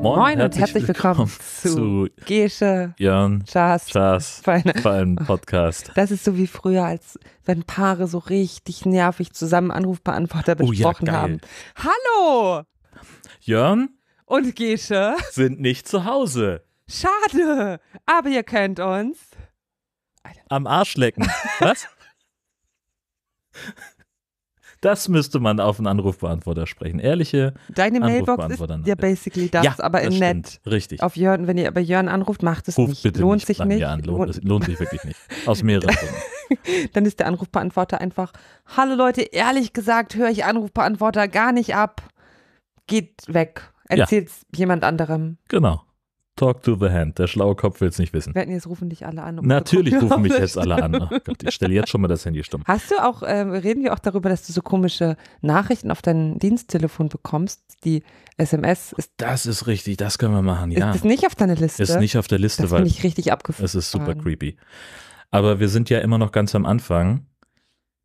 Moin und herzlich willkommen zu Gesche, Jörn Schaar beim Podcast. Das ist so wie früher, als wenn Paare so richtig nervig zusammen Anrufbeantworter besprochen haben. Hallo! Jörn und Gesche sind nicht zu Hause. Schade, aber ihr könnt uns am Arsch lecken. Was? Das müsste man auf einen Anrufbeantworter sprechen. Ehrliche Deine Mailbox ist ja basically das, ja, aber in nett. Richtig. Auf Jörn, wenn ihr bei Jörn anruft, macht es Ruft nicht. Bitte lohnt nicht sich nicht. Lohnt sich wirklich nicht. Aus mehreren Gründen. Dann ist der Anrufbeantworter einfach, hallo Leute, ehrlich gesagt höre ich Anrufbeantworter gar nicht ab. Geht weg. Erzählt's jemand anderem. Genau. Talk to the hand. Der schlaue Kopf will es nicht wissen. Wir hatten jetzt rufen dich alle an. Natürlich rufen mich jetzt alle an. Oh Gott, ich stelle jetzt schon mal das Handy stumm. Hast du auch, reden wir auch darüber, dass du so komische Nachrichten auf dein Diensttelefon bekommst? Die SMS ist. Das ist richtig, das können wir machen, ja. Ist nicht auf deiner Liste? Ist nicht auf der Liste, das weil. Das finde ich richtig abgefuckt. Es ist super creepy. Aber wir sind ja immer noch ganz am Anfang.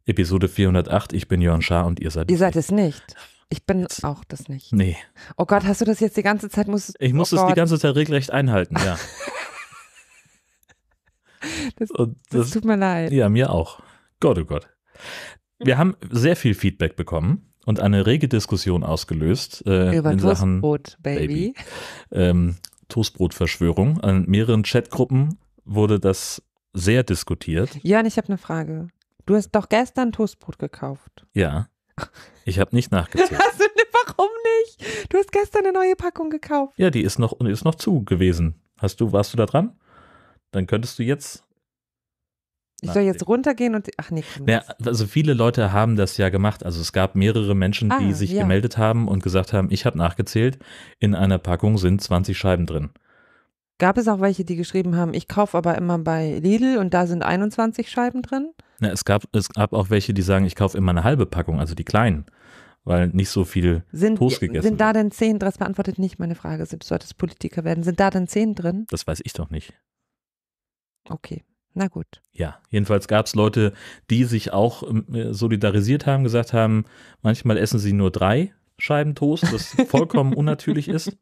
Episode 408. Ich bin Jörn Schaar und ihr seid es nicht. Ihr seid es nicht. Ich bin jetzt auch das nicht. Nee. Oh Gott, hast du das jetzt die ganze Zeit? Ich muss es die ganze Zeit regelrecht einhalten, ja. das tut mir leid. Ja, mir auch. Gott, oh Gott. Wir haben sehr viel Feedback bekommen und eine rege Diskussion ausgelöst. Über in Sachen Toastbrot, Baby. Toastbrotverschwörung. An mehreren Chatgruppen wurde das sehr diskutiert. Jörn, ich habe eine Frage. Du hast doch gestern Toastbrot gekauft. Ja. Ich habe nicht nachgezählt. Warum nicht? Du hast gestern eine neue Packung gekauft. Ja, die ist noch zu gewesen. Warst du da dran? Dann könntest du jetzt. Ich soll jetzt runtergehen und. Ach nee. Naja, also viele Leute haben das ja gemacht. Also es gab mehrere Menschen, die sich gemeldet haben und gesagt haben, ich habe nachgezählt. In einer Packung sind 20 Scheiben drin. Gab es auch welche, die geschrieben haben, ich kaufe aber immer bei Lidl und da sind 21 Scheiben drin? Na, es gab auch welche, die sagen, ich kaufe immer eine halbe Packung, also die kleinen, weil nicht so viel Toast gegessen wird. Sind da denn 10 drin? Das beantwortet nicht meine Frage, du solltest Politiker werden. Sind da denn 10 drin? Das weiß ich doch nicht. Okay, na gut. Ja, jedenfalls gab es Leute, die sich auch solidarisiert haben, gesagt haben, manchmal essen sie nur 3. Scheiben Toast, das vollkommen unnatürlich ist.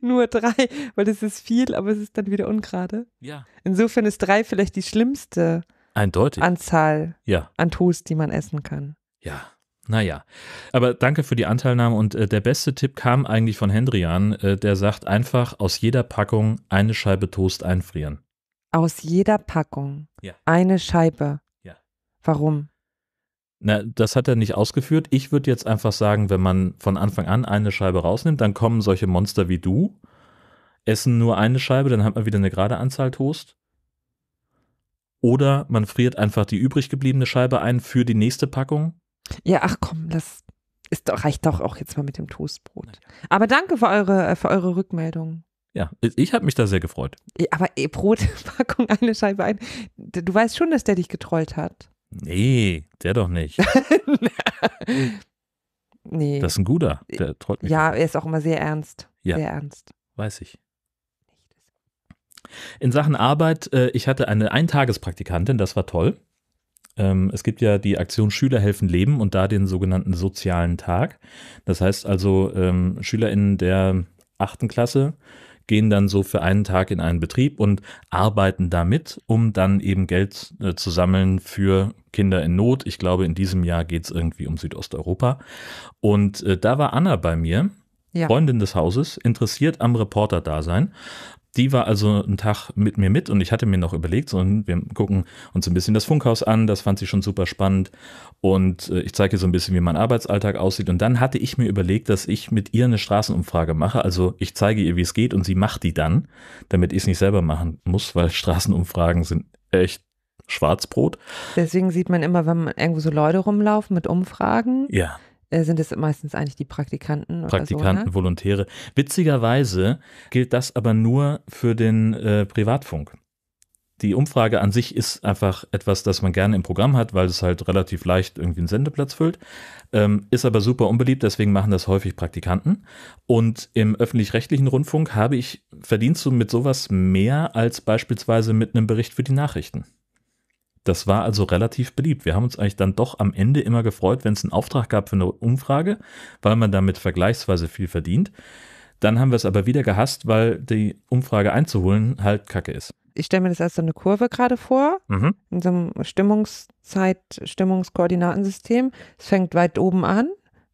Nur 3, weil das ist viel, aber es ist dann wieder ungerade. Ja. Insofern ist 3 vielleicht die schlimmste Anzahl an Toast, die man essen kann. Ja, naja. Aber danke für die Anteilnahme und der beste Tipp kam eigentlich von Hendrian, der sagt einfach aus jeder Packung eine Scheibe Toast einfrieren. Aus jeder Packung? Ja. Eine Scheibe? Ja. Warum? Na, das hat er nicht ausgeführt. Ich würde jetzt einfach sagen, wenn man von Anfang an eine Scheibe rausnimmt, dann kommen solche Monster wie du, essen nur eine Scheibe, dann hat man wieder eine gerade Anzahl Toast. Oder man friert einfach die übrig gebliebene Scheibe ein für die nächste Packung. Ja, ach komm, das reicht doch auch jetzt mal mit dem Toastbrot. Aber danke für eure Rückmeldung. Ja, ich habe mich da sehr gefreut. Aber Brotpackung, eine Scheibe ein. Du weißt schon, dass der dich getrollt hat. Nee, der doch nicht. Nee. Das ist ein guter, der trollt mich. Ja, er ist auch immer sehr ernst. Ja, sehr ernst. Weiß ich. In Sachen Arbeit, ich hatte eine Eintagespraktikantin, das war toll. Es gibt ja die Aktion Schüler helfen Leben und da den sogenannten sozialen Tag. Das heißt also, SchülerInnen der 8. Klasse gehen dann so für einen Tag in einen Betrieb und arbeiten damit, um dann eben Geld zu sammeln für Kinder in Not. Ich glaube, in diesem Jahr geht es irgendwie um Südosteuropa. Und da war Anna bei mir, Freundin des Hauses, interessiert am Reporter-Dasein. Die war also einen Tag mit mir mit und ich hatte mir noch überlegt, so, wir gucken uns ein bisschen das Funkhaus an, das fand sie schon super spannend und ich zeige ihr so ein bisschen, wie mein Arbeitsalltag aussieht und dann hatte ich mir überlegt, dass ich mit ihr eine Straßenumfrage mache, also ich zeige ihr, wie es geht und sie macht die dann, damit ich es nicht selber machen muss, weil Straßenumfragen sind echt Schwarzbrot. Deswegen sieht man immer, wenn man irgendwo so Leute rumlaufen mit Umfragen. Ja. Sind es meistens eigentlich die Praktikanten? Praktikanten, Volontäre. Witzigerweise gilt das aber nur für den Privatfunk. Die Umfrage an sich ist einfach etwas, das man gerne im Programm hat, weil es halt relativ leicht irgendwie einen Sendeplatz füllt, ist aber super unbeliebt, deswegen machen das häufig Praktikanten. Und im öffentlich-rechtlichen Rundfunk habe ich verdienst du mit sowas mehr als beispielsweise mit einem Bericht für die Nachrichten. Das war also relativ beliebt. Wir haben uns eigentlich dann doch am Ende immer gefreut, wenn es einen Auftrag gab für eine Umfrage, weil man damit vergleichsweise viel verdient. Dann haben wir es aber wieder gehasst, weil die Umfrage einzuholen halt kacke ist. Ich stelle mir das als so eine Kurve gerade vor, in so einem Stimmungskoordinatensystem. Es fängt weit oben an,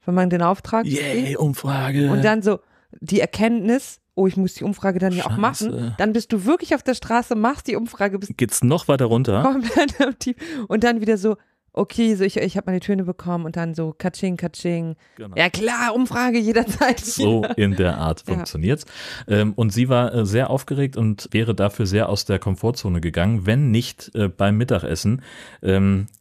wenn man den Auftrag sieht. Umfrage. Und dann so die Erkenntnis, oh, ich muss die Umfrage dann ja auch machen. Dann bist du wirklich auf der Straße, machst die Umfrage. Geht's noch weiter runter? Komplett am Tief. Und dann wieder so, okay, so ich habe meine Töne bekommen und dann so Katsching, Katsching. Genau. Ja klar, Umfrage jederzeit. So in der Art funktioniert's. Und sie war sehr aufgeregt und wäre dafür sehr aus der Komfortzone gegangen, wenn nicht beim Mittagessen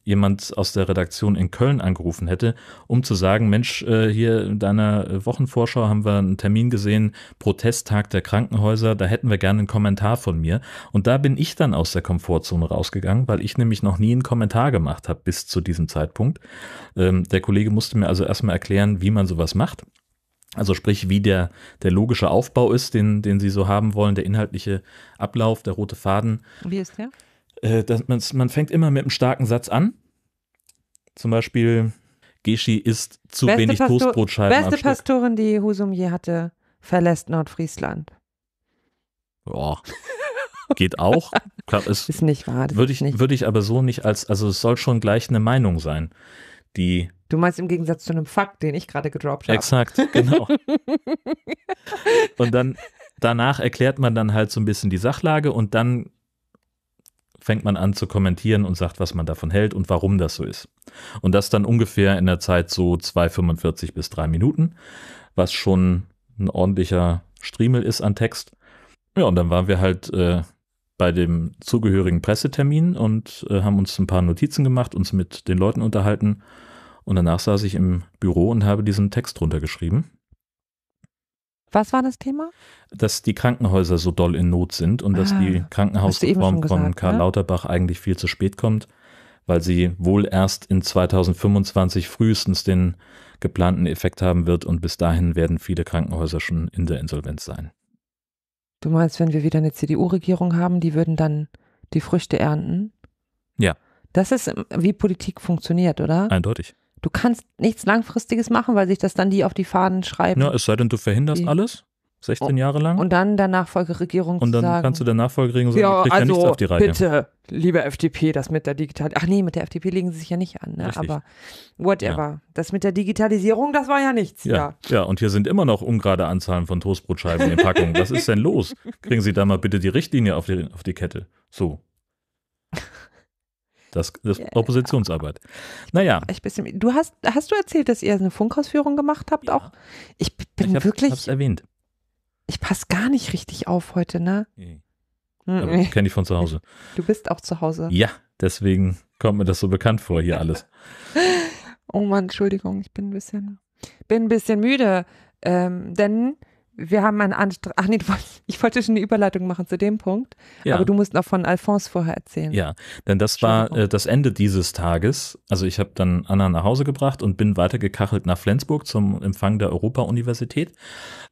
jemand aus der Redaktion in Köln angerufen hätte, um zu sagen, Mensch, hier in deiner Wochenvorschau haben wir einen Termin gesehen, Protesttag der Krankenhäuser, da hätten wir gerne einen Kommentar von mir. Und da bin ich dann aus der Komfortzone rausgegangen, weil ich nämlich noch nie einen Kommentar gemacht habe bis zu diesem Zeitpunkt. Der Kollege musste mir also erstmal erklären, wie man sowas macht. Also sprich, wie der logische Aufbau ist, den sie so haben wollen, der inhaltliche Ablauf, der rote Faden. Wie ist der? Man fängt immer mit einem starken Satz an. Zum Beispiel, Gesche isst zu wenig Toastbrotscheiben am Stück. Beste Pastorin, die Husum je hatte, verlässt Nordfriesland. Ja, geht auch. Klar, ist nicht wahr. Würde ich aber so nicht als, also es soll schon gleich eine Meinung sein, die... Du meinst im Gegensatz zu einem Fakt, den ich gerade gedroppt habe. Exakt, genau. Und dann, danach erklärt man dann halt so ein bisschen die Sachlage und dann fängt man an zu kommentieren und sagt, was man davon hält und warum das so ist. Und das dann ungefähr in der Zeit so 2,45 bis 3 Minuten, was schon ein ordentlicher Striemel ist an Text. Ja, und dann waren wir halt bei dem zugehörigen Pressetermin und haben uns ein paar Notizen gemacht, uns mit den Leuten unterhalten. Und danach saß ich im Büro und habe diesen Text runtergeschrieben. Was war das Thema? Dass die Krankenhäuser so doll in Not sind und dass die Krankenhausreform von Karl Lauterbach eigentlich viel zu spät kommt, weil sie wohl erst in 2025 frühestens den geplanten Effekt haben wird und bis dahin werden viele Krankenhäuser schon in der Insolvenz sein. Du meinst, wenn wir wieder eine CDU-Regierung haben, die würden dann die Früchte ernten? Ja. Das ist, wie Politik funktioniert, oder? Eindeutig. Du kannst nichts Langfristiges machen, weil sich das dann die auf die Fahnen schreiben. Ja, es sei denn, du verhinderst alles, 16 Jahre lang. Und dann der Nachfolgeregierung sagen. Und dann kannst du der Nachfolgeregierung sagen, ja, kriegt also ja nichts auf die Reihe. Bitte, liebe FDP, das mit der Digitalisierung. Ach nee, mit der FDP legen sie sich ja nicht an, ne? Aber whatever. Ja. Das mit der Digitalisierung, das war ja nichts. Ja, und hier sind immer noch ungerade Anzahlen von Toastbrotscheiben in Packungen. Was ist denn los? Kriegen Sie da mal bitte die Richtlinie auf die Kette. So. Das ist Oppositionsarbeit. Naja. Hast du erzählt, dass ihr eine Funkhausführung gemacht habt auch? Ich hab's erwähnt. Ich passe gar nicht richtig auf heute, ne? Nee. Kenne ich von zu Hause. Du bist auch zu Hause. Ja, deswegen kommt mir das so bekannt vor hier alles. Oh Mann, Entschuldigung, ich bin ein bisschen müde, denn wir haben einen ich wollte schon eine Überleitung machen zu dem Punkt, aber du musst noch von Alphonse vorher erzählen. Ja, denn das war das Ende dieses Tages. Also ich habe dann Anna nach Hause gebracht und bin weitergekachelt nach Flensburg zum Empfang der Europa-Universität.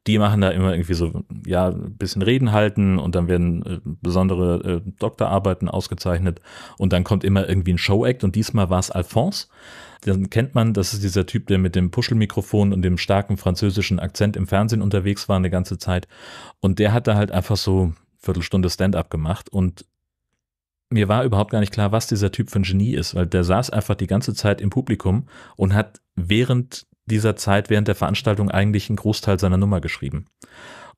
Die machen da immer irgendwie so, ja, ein bisschen Reden halten und dann werden besondere Doktorarbeiten ausgezeichnet und dann kommt immer irgendwie ein Showact und diesmal war es Alphonse. Dann kennt man, das ist dieser Typ, der mit dem Puschelmikrofon und dem starken französischen Akzent im Fernsehen unterwegs war eine ganze Zeit. Und der hat da halt einfach so eine Viertelstunde Stand-up gemacht. Und mir war überhaupt gar nicht klar, was dieser Typ für ein Genie ist, weil der saß einfach die ganze Zeit im Publikum und hat während der Veranstaltung eigentlich einen Großteil seiner Nummer geschrieben.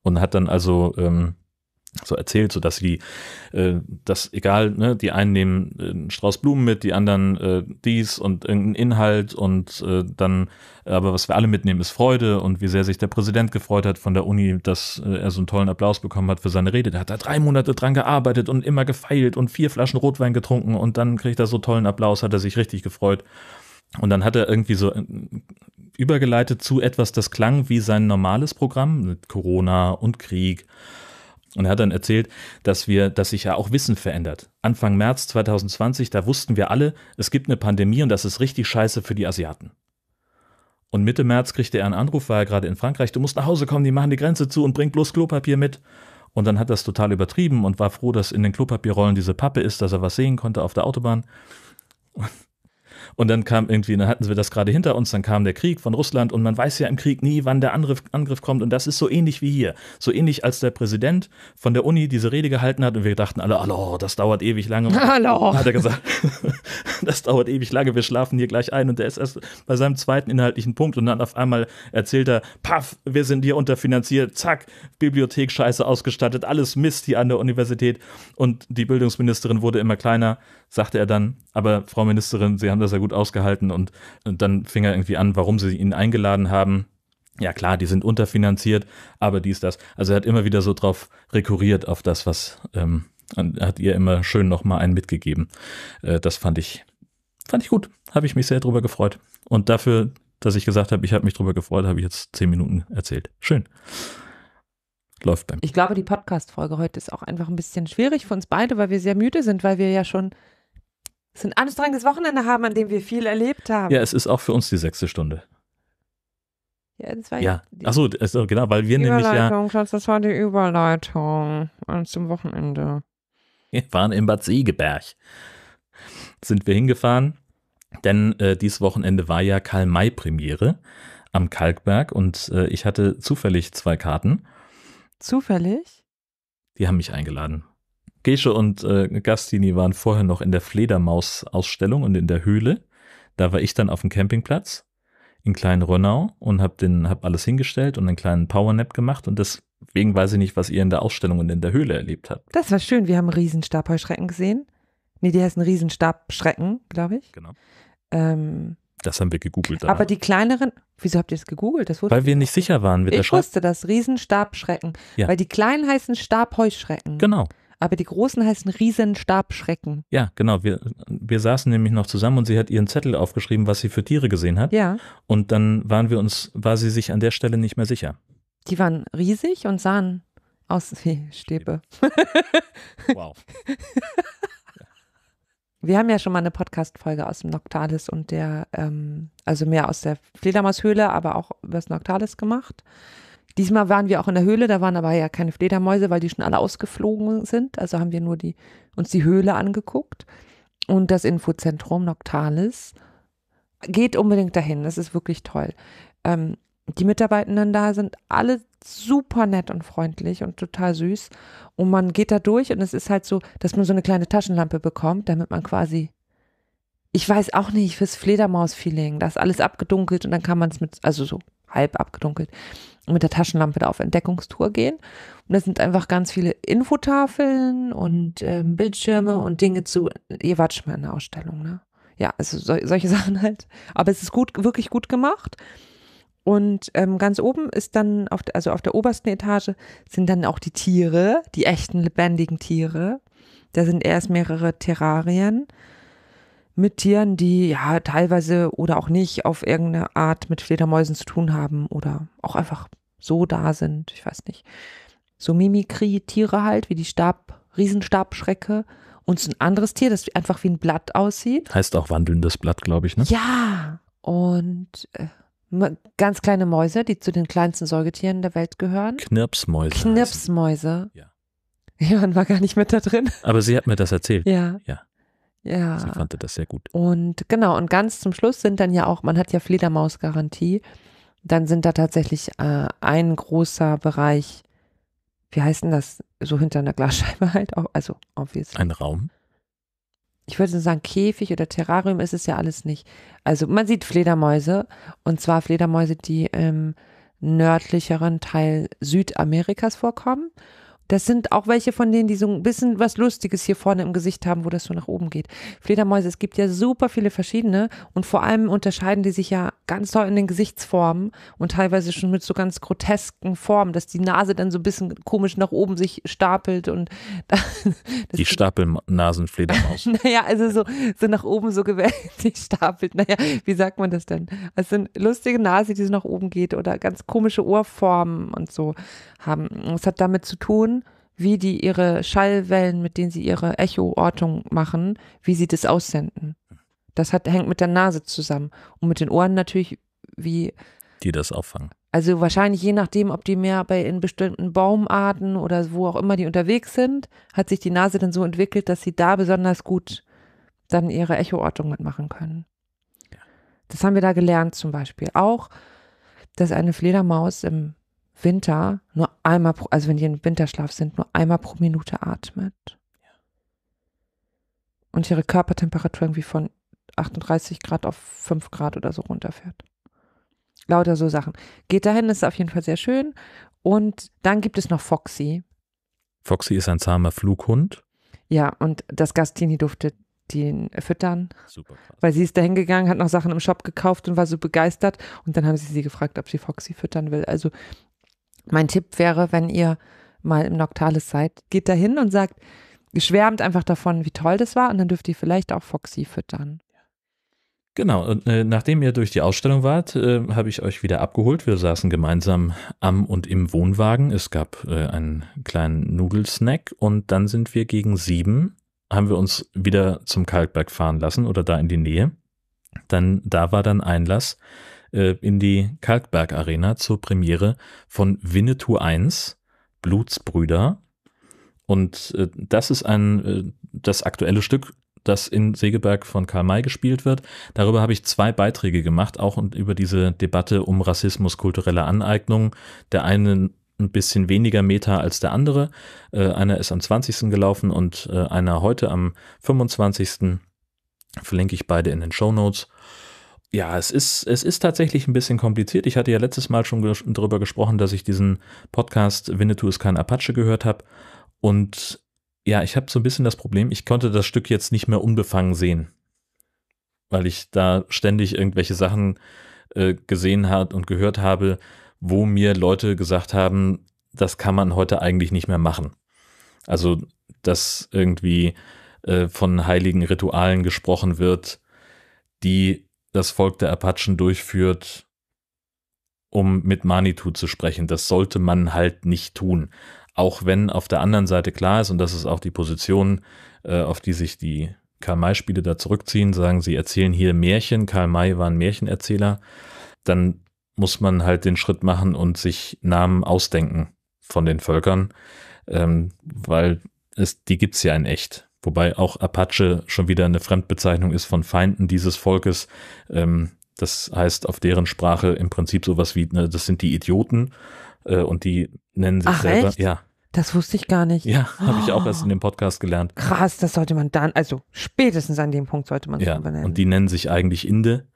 Und hat dann also so erzählt, so dass sie das egal, ne, die einen nehmen einen Strauß Blumen mit, die anderen dies und irgendeinen Inhalt und dann, aber was wir alle mitnehmen ist Freude und wie sehr sich der Präsident gefreut hat von der Uni, dass er so einen tollen Applaus bekommen hat für seine Rede. Da hat er 3 Monate dran gearbeitet und immer gefeilt und 4 Flaschen Rotwein getrunken und dann kriegt er so tollen Applaus, hat er sich richtig gefreut. Und dann hat er irgendwie so übergeleitet zu etwas, das klang wie sein normales Programm mit Corona und Krieg. Und er hat dann erzählt, dass sich ja auch Wissen verändert. Anfang März 2020, da wussten wir alle, es gibt eine Pandemie und das ist richtig scheiße für die Asiaten. Und Mitte März kriegte er einen Anruf, war er gerade in Frankreich, du musst nach Hause kommen, die machen die Grenze zu und bring bloß Klopapier mit. Und dann hat das total übertrieben und war froh, dass in den Klopapierrollen diese Pappe ist, dass er was sehen konnte auf der Autobahn. Und dann kam irgendwie, dann hatten wir das gerade hinter uns, dann kam der Krieg von Russland und man weiß ja im Krieg nie, wann der Angriff kommt und das ist so ähnlich wie hier. So ähnlich, als der Präsident von der Uni diese Rede gehalten hat und wir dachten alle, hallo, das dauert ewig lange. Hallo. Hat er gesagt, das dauert ewig lange, wir schlafen hier gleich ein und der ist erst bei seinem zweiten inhaltlichen Punkt und dann auf einmal erzählt er, paff, wir sind hier unterfinanziert, zack, Bibliothek scheiße ausgestattet, alles Mist hier an der Universität und die Bildungsministerin wurde immer kleiner, sagte er dann, aber Frau Ministerin, Sie haben das ja gut ausgehalten und dann fing er irgendwie an, warum sie ihn eingeladen haben. Ja klar, die sind unterfinanziert, aber dies, das. Also er hat immer wieder so drauf rekurriert auf das, was hat ihr immer schön nochmal einen mitgegeben. Das fand ich gut, habe ich mich sehr drüber gefreut. Und dafür, dass ich gesagt habe, ich habe mich drüber gefreut, habe ich jetzt 10 Minuten erzählt. Schön. Läuft bei mir. Ich glaube, die Podcast-Folge heute ist auch einfach ein bisschen schwierig für uns beide, weil wir sehr müde sind, weil wir ja schon ein anstrengendes Wochenende haben, an dem wir viel erlebt haben. Ja, es ist auch für uns die 6. Stunde. Ja, das war ja. Achso, genau, weil wir nämlich ja. Das war die Überleitung zum Wochenende. Wir waren in Bad Segeberg. Sind wir hingefahren, denn dieses Wochenende war ja Karl May Premiere am Kalkberg und ich hatte zufällig 2 Karten. Zufällig? Die haben mich eingeladen. Gesche und Gastini waren vorher noch in der Fledermaus-Ausstellung und in der Höhle. Da war ich dann auf dem Campingplatz in Klein Rönnau und hab alles hingestellt und einen kleinen Powernap gemacht. Und deswegen weiß ich nicht, was ihr in der Ausstellung und in der Höhle erlebt habt. Das war schön. Wir haben einen Riesenstabheuschrecken gesehen. Nee, die heißen Riesenstabschrecken, glaube ich. Genau. Das haben wir gegoogelt. Danach. Aber die kleineren, wieso habt ihr das gegoogelt? Das wurde weil wir nicht sicher waren. Mit ich wusste das, Riesenstabschrecken. Ja. Weil die kleinen heißen Stabheuschrecken. Genau. Aber die großen heißen Riesenstabschrecken. Ja, genau. Wir saßen nämlich noch zusammen und sie hat ihren Zettel aufgeschrieben, was sie für Tiere gesehen hat. Ja. Und dann war sie sich an der Stelle nicht mehr sicher. Die waren riesig und sahen aus wie Stäbe. Wow. Wir haben ja schon mal eine Podcast-Folge aus dem Noctalis und also mehr aus der Fledermaushöhle, aber auch über das Noctalis gemacht. Diesmal waren wir auch in der Höhle, da waren aber ja keine Fledermäuse, weil die schon alle ausgeflogen sind. Also haben wir nur uns die Höhle angeguckt. Und das Infozentrum Noctalis, geht unbedingt dahin, das ist wirklich toll. Die Mitarbeitenden da sind alle super nett und freundlich und total süß. Und man geht da durch und es ist halt so, dass man so eine kleine Taschenlampe bekommt, damit man quasi, ich weiß auch nicht, fürs Fledermaus-Feeling, da ist alles abgedunkelt und dann kann man es also so halb abgedunkelt, mit der Taschenlampe da auf Entdeckungstour gehen. Und das sind einfach ganz viele Infotafeln und Bildschirme und Dinge zu, ihr wart schon mal in der Ausstellung, ne? Ja, also solche Sachen halt. Aber es ist wirklich gut gemacht. Und ganz oben ist dann, auf der obersten Etage, sind dann auch die Tiere, die echten lebendigen Tiere. Da sind erst mehrere Terrarien mit Tieren, die ja teilweise oder auch nicht auf irgendeine Art mit Fledermäusen zu tun haben oder auch einfach so da sind, ich weiß nicht. So Mimikrie-Tiere halt, wie die Riesenstabschrecke und so ein anderes Tier, das einfach wie ein Blatt aussieht. Heißt auch wandelndes Blatt, glaube ich, ne? Ja, und ganz kleine Mäuse, die zu den kleinsten Säugetieren der Welt gehören. Knirpsmäuse. Ja. Jörn war gar nicht mit da drin. Aber sie hat mir das erzählt. Ja. Sie fand das sehr gut. Und genau, und ganz zum Schluss sind dann ja auch, man hat ja Fledermausgarantie, dann sind da tatsächlich ein großer Bereich, wie heißt denn das, so hinter einer Glasscheibe halt, also obviously. Ein Raum? Ich würde sagen, Käfig oder Terrarium ist es ja alles nicht. Also man sieht Fledermäuse und zwar Fledermäuse, die im nördlicheren Teil Südamerikas vorkommen. Das sind auch welche von denen, die so ein bisschen was Lustiges hier vorne im Gesicht haben, wo das so nach oben geht. Fledermäuse, es gibt ja super viele verschiedene und vor allem unterscheiden die sich ja ganz toll in den Gesichtsformen und teilweise schon mit so ganz grotesken Formen, dass die Nase dann so ein bisschen komisch nach oben sich stapelt und die Stapelnasenfledermaus. Naja, also so nach oben so gewaltig stapelt. Naja, wie sagt man das denn? Es sind lustige Nase, die so nach oben geht oder ganz komische Ohrformen und so haben. Es hat damit zu tun, wie die ihre Schallwellen, mit denen sie ihre Echoortung machen, wie sie das aussenden. Das hängt mit der Nase zusammen und mit den Ohren natürlich, wie die das auffangen. Also wahrscheinlich je nachdem, ob die mehr in bestimmten Baumarten oder wo auch immer die unterwegs sind, hat sich die Nase dann so entwickelt, dass sie da besonders gut dann ihre Echoortung mitmachen können. Ja. Das haben wir da gelernt zum Beispiel. Auch, dass eine Fledermaus im Winter nur einmal, also wenn die im Winterschlaf sind, nur einmal pro Minute atmet. Ja. Und ihre Körpertemperatur irgendwie von 38 Grad auf 5 Grad oder so runterfährt. Lauter so Sachen. Geht dahin, ist auf jeden Fall sehr schön. Und dann gibt es noch Foxy. Foxy ist ein zahmer Flughund. Ja, und das Gastini durfte den füttern. Super. Weil sie ist dahin gegangen, hat noch Sachen im Shop gekauft und war so begeistert. Und dann haben sie gefragt, ob sie Foxy füttern will. Also mein Tipp wäre, wenn ihr mal im Noctalis seid, geht dahin und sagt, schwärmt einfach davon, wie toll das war. Und dann dürft ihr vielleicht auch Foxy füttern. Genau, und nachdem ihr durch die Ausstellung wart, habe ich euch wieder abgeholt. Wir saßen gemeinsam am und im Wohnwagen. Es gab einen kleinen Nudelsnack und dann sind wir gegen 7, haben wir uns wieder zum Kalkberg fahren lassen oder da in die Nähe. Dann, da war dann Einlass in die Kalkberg Arena zur Premiere von Winnetou 1, Blutsbrüder. Und das ist das aktuelle Stück, das in Segeberg von Karl May gespielt wird. Darüber habe ich 2 Beiträge gemacht, auch über diese Debatte um Rassismus, kulturelle Aneignung. Der eine ein bisschen weniger Meta als der andere. Einer ist am 20. gelaufen und einer heute am 25. Verlinke ich beide in den Shownotes. Ja, es ist tatsächlich ein bisschen kompliziert. Ich hatte ja letztes Mal schon darüber gesprochen, dass ich diesen Podcast Winnetou ist kein Apache gehört habe und ja, ich habe so ein bisschen das Problem, ich konnte das Stück jetzt nicht mehr unbefangen sehen, weil ich da ständig irgendwelche Sachen gesehen habe und gehört habe, wo mir Leute gesagt haben, das kann man heute eigentlich nicht mehr machen. Also, dass irgendwie von heiligen Ritualen gesprochen wird, die das Volk der Apachen durchführt, um mit Manitou zu sprechen. Das sollte man halt nicht tun. Auch wenn auf der anderen Seite klar ist, und das ist auch die Position, auf die sich die Karl-May-Spiele da zurückziehen, sagen, sie erzählen hier Märchen, Karl May war ein Märchenerzähler, dann muss man halt den Schritt machen und sich Namen ausdenken von den Völkern, weil die gibt es ja in echt. Wobei auch Apache schon wieder eine Fremdbezeichnung ist von Feinden dieses Volkes. Das heißt auf deren Sprache im Prinzip sowas wie, ne, das sind die Idioten und die nennen sich selber. Echt? Ja. Das wusste ich gar nicht. Ja, habe ich auch erst in dem Podcast gelernt. Krass, das sollte man dann, also spätestens an dem Punkt sollte man es benennen. Und die nennen sich eigentlich Inde,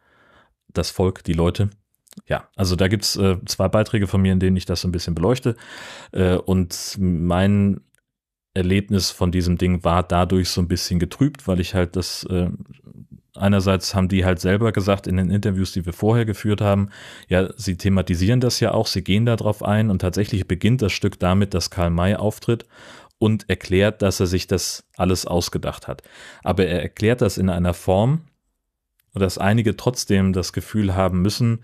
das Volk, die Leute. Ja, also da gibt es 2 Beiträge von mir, in denen ich das so ein bisschen beleuchte. Und mein Erlebnis von diesem Ding war dadurch so ein bisschen getrübt, weil ich halt das, einerseits haben die halt selber gesagt in den Interviews, die wir vorher geführt haben, ja, sie thematisieren das ja auch, sie gehen da drauf ein und tatsächlich beginnt das Stück damit, dass Karl May auftritt und erklärt, dass er sich das alles ausgedacht hat. Aber er erklärt das in einer Form, dass einige trotzdem das Gefühl haben müssen,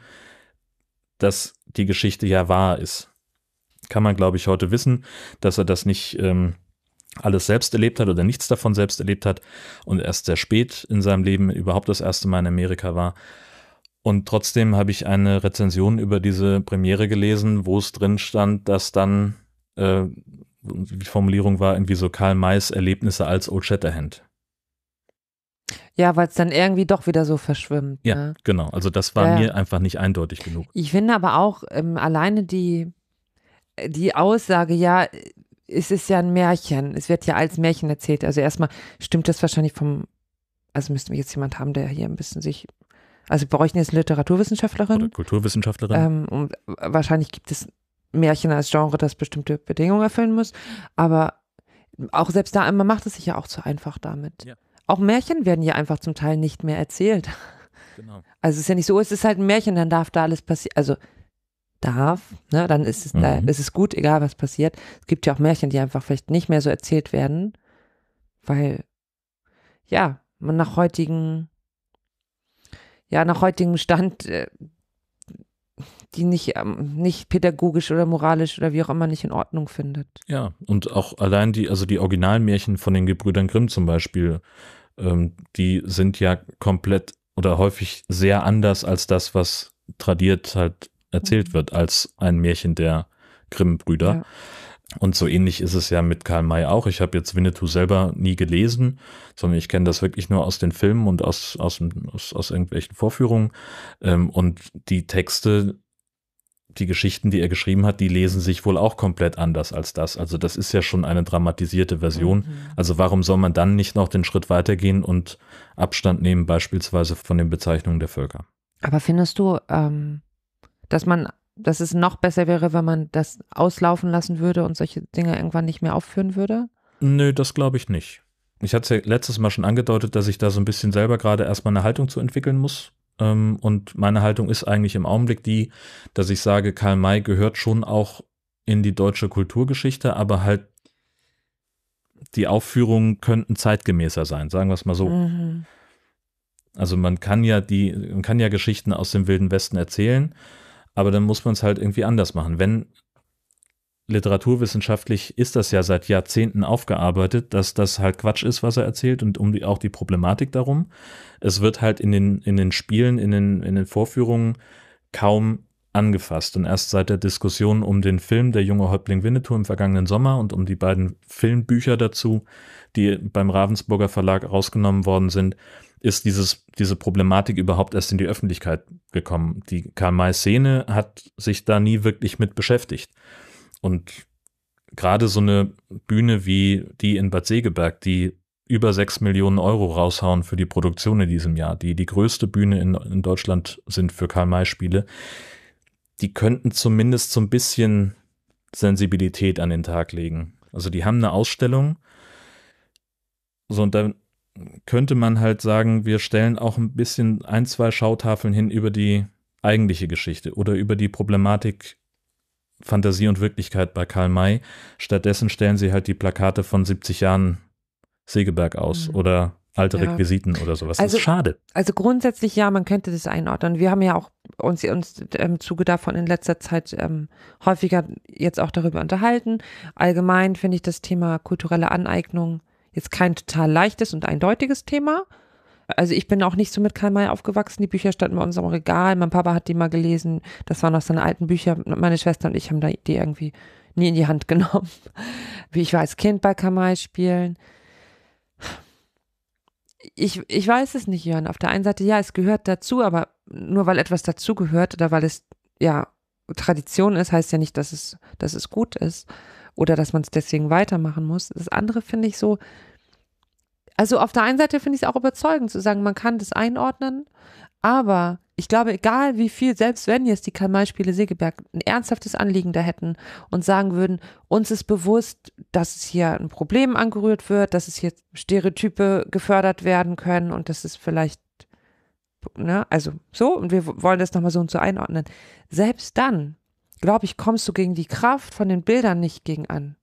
dass die Geschichte ja wahr ist. Kann man, glaube ich, heute wissen, dass er das nicht alles selbst erlebt hat oder nichts davon selbst erlebt hat und erst sehr spät in seinem Leben überhaupt das erste Mal in Amerika war. Und trotzdem habe ich eine Rezension über diese Premiere gelesen, wo es drin stand, dass dann, die Formulierung war irgendwie so Karl Mays Erlebnisse als Old Shatterhand. Ja, weil es dann irgendwie doch wieder so verschwimmt. Ja, ne? Genau. Also das war mir einfach nicht eindeutig genug. Ich finde aber auch alleine die Aussage, ja, es ist ja ein Märchen, es wird ja als Märchen erzählt. Also erstmal stimmt das wahrscheinlich also müssten wir jetzt jemand haben, der hier ein bisschen also wir bräuchten jetzt eine Literaturwissenschaftlerin. Oder Kulturwissenschaftlerin. Und wahrscheinlich gibt es Märchen als Genre, das bestimmte Bedingungen erfüllen muss. Aber auch selbst da, man macht es sich ja auch zu einfach damit. Ja. Auch Märchen werden ja einfach zum Teil nicht mehr erzählt. Genau. Also es ist ja nicht so, es ist halt ein Märchen, dann darf da alles passieren. Also ne, dann ist es, ist es gut, egal was passiert. Es gibt ja auch Märchen, die einfach vielleicht nicht mehr so erzählt werden, weil, ja, man nach heutigem Stand die nicht pädagogisch oder moralisch oder wie auch immer nicht in Ordnung findet. Ja, und auch allein die Originalmärchen von den Gebrüdern Grimm zum Beispiel, die sind ja komplett oder häufig sehr anders als das, was tradiert halt erzählt wird, als ein Märchen der Grimm-Brüder. Ja. Und so ähnlich ist es ja mit Karl May auch. Ich habe jetzt Winnetou selber nie gelesen, sondern ich kenne das wirklich nur aus den Filmen und aus irgendwelchen Vorführungen. Und die Texte, die Geschichten, die er geschrieben hat, die lesen sich wohl auch komplett anders als das. Also das ist ja schon eine dramatisierte Version. Mhm. Also warum soll man dann nicht noch den Schritt weitergehen und Abstand nehmen, beispielsweise von den Bezeichnungen der Völker? Aber findest du, dass es noch besser wäre, wenn man das auslaufen lassen würde und solche Dinge irgendwann nicht mehr aufführen würde? Nö, das glaube ich nicht. Ich hatte es ja letztes Mal schon angedeutet, dass ich da so ein bisschen selber gerade erstmal eine Haltung zu entwickeln muss. Und meine Haltung ist eigentlich im Augenblick die, dass ich sage, Karl May gehört schon auch in die deutsche Kulturgeschichte, aber halt die Aufführungen könnten zeitgemäßer sein, sagen wir es mal so. Mhm. Also man kann ja Geschichten aus dem Wilden Westen erzählen, aber dann muss man es halt irgendwie anders machen. Wenn literaturwissenschaftlich ist das ja seit Jahrzehnten aufgearbeitet, dass das halt Quatsch ist, was er erzählt und auch die Problematik darum. Es wird halt in den Spielen, in den Vorführungen kaum angefasst. Und erst seit der Diskussion um den Film Der junge Häuptling Winnetou im vergangenen Sommer und um die beiden Filmbücher dazu, die beim Ravensburger Verlag rausgenommen worden sind, ist diese Problematik überhaupt erst in die Öffentlichkeit gekommen. Die Karl-May-Szene hat sich da nie wirklich mit beschäftigt. Und gerade so eine Bühne wie die in Bad Segeberg, die über 6 Millionen Euro raushauen für die Produktion in diesem Jahr, die größte Bühne in Deutschland sind für Karl-May-Spiele, die könnten zumindest so ein bisschen Sensibilität an den Tag legen. Also die haben eine Ausstellung, so, und dann könnte man halt sagen, wir stellen auch ein bisschen 1, 2 Schautafeln hin über die eigentliche Geschichte oder über die Problematik Fantasie und Wirklichkeit bei Karl May. Stattdessen stellen sie halt die Plakate von 70 Jahren Segeberg aus oder alte Requisiten oder sowas. Also, das ist schade. Also grundsätzlich ja, man könnte das einordnen. Wir haben ja auch uns im Zuge davon in letzter Zeit häufiger jetzt auch darüber unterhalten. Allgemein finde ich das Thema kulturelle Aneignung jetzt kein total leichtes und eindeutiges Thema. Also ich bin auch nicht so mit Karl May aufgewachsen. Die Bücher standen bei uns am Regal. Mein Papa hat die mal gelesen. Das waren noch seine alten Bücher. Meine Schwester und ich haben da die irgendwie nie in die Hand genommen. Wie ich war als Kind bei Karl May spielen. Ich weiß es nicht, Jörn. Auf der einen Seite, ja, es gehört dazu, aber nur weil etwas dazu gehört oder weil es ja Tradition ist, heißt ja nicht, dass es gut ist. Oder dass man es deswegen weitermachen muss. Das andere finde ich so, also auf der einen Seite finde ich es auch überzeugend zu sagen, man kann das einordnen, aber ich glaube, egal wie viel, selbst wenn jetzt die Karl-May-Spiele Segeberg ein ernsthaftes Anliegen da hätten und sagen würden, uns ist bewusst, dass es hier ein Problem angerührt wird, dass es hier Stereotype gefördert werden können und das ist vielleicht, ne, also so, und wir wollen das nochmal so und so einordnen. Selbst dann, glaube ich, kommst du gegen die Kraft von den Bildern nicht gegen an.